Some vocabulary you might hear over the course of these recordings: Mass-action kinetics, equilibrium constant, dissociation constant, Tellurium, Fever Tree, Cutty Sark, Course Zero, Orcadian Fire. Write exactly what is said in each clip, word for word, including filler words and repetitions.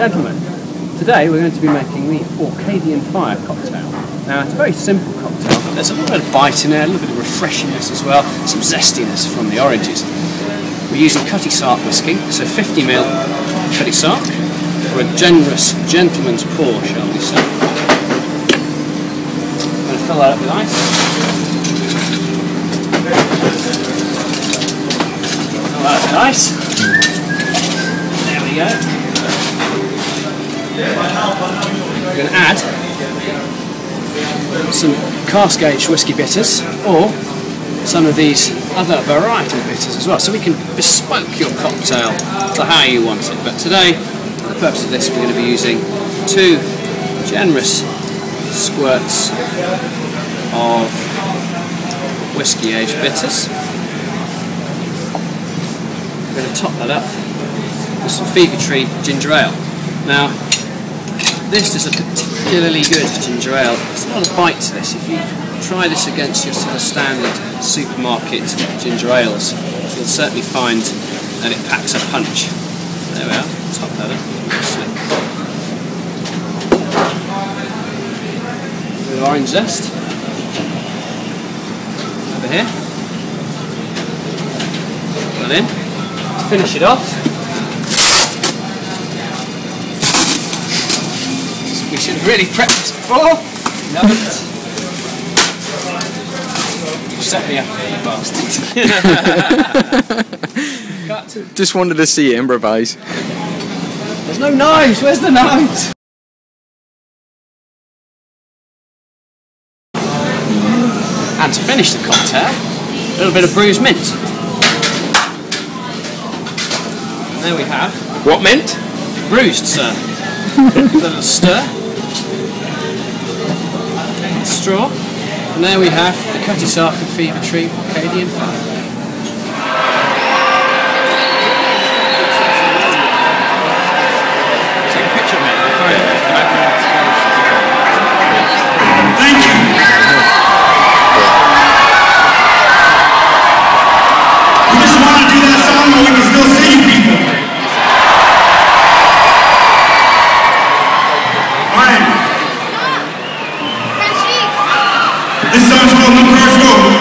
Gentlemen, today we're going to be making the Orcadian Fire cocktail. Now it's a very simple cocktail, but there's a little bit of bite in there, a little bit of refreshiness as well, some zestiness from the oranges. We're using Cutty Sark whisky, so fifty mil Cutty Sark, for a generous gentleman's pour, shall we say. I'm going to fill that up with ice. Fill that up with ice. There we go. We're going to add some cask aged whisky bitters or some of these other varietal bitters as well, so we can bespoke your cocktail to how you want it. But today, for the purpose of this, we're going to be using two generous squirts of whisky aged bitters. We're going to top that up with some Fever Tree ginger ale. Now, this is a particularly good ginger ale. It's not a bite to this. If you try this against your sort of standard supermarket ginger ales, you'll certainly find that it packs a punch. There we are, top that up nicely. A bit of orange zest. Over here. And then, to finish it off, we should have really prepped this before. No. You set me up there, you bastard. Just wanted to see you improvise. There's no knives, where's the knives? And to finish the cocktail, a little bit of bruised mint. And there we have. What mint? Bruised, sir. A little stir. Straw, and there we have the Cutty Sark and Fever Tree Orcadian Fire. Take a picture of me, the photo, the background. Thank you! You just want to do that song while we can still see people. This song's called "Look Where It's Going."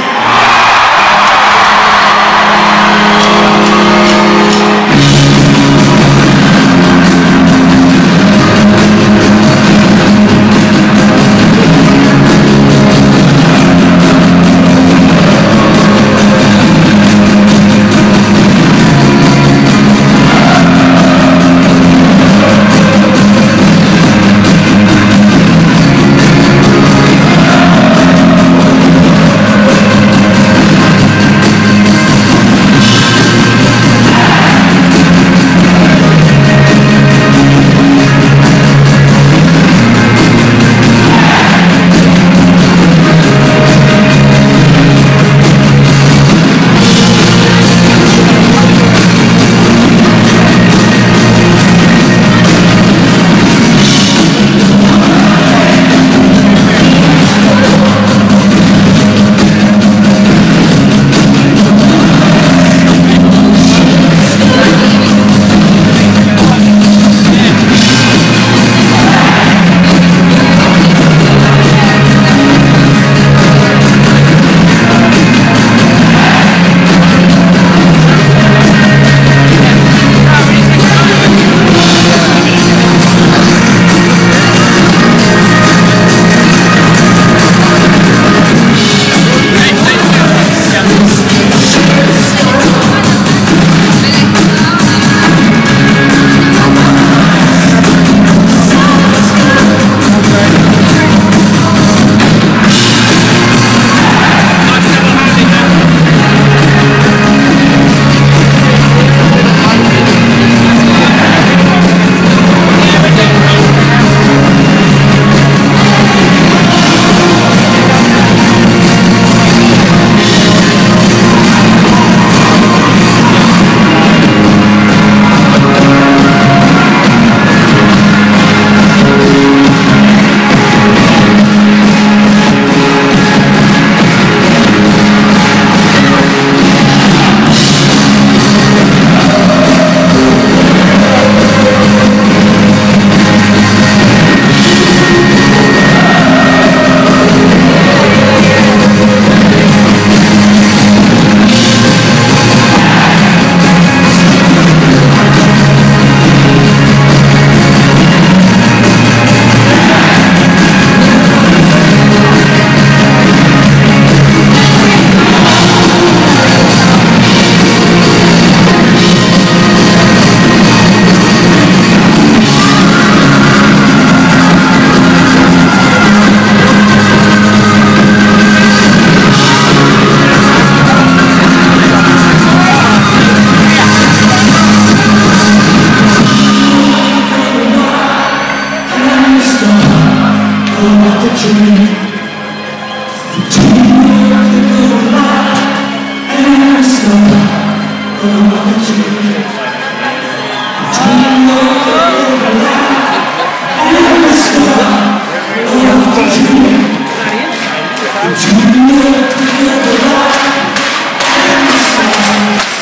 It's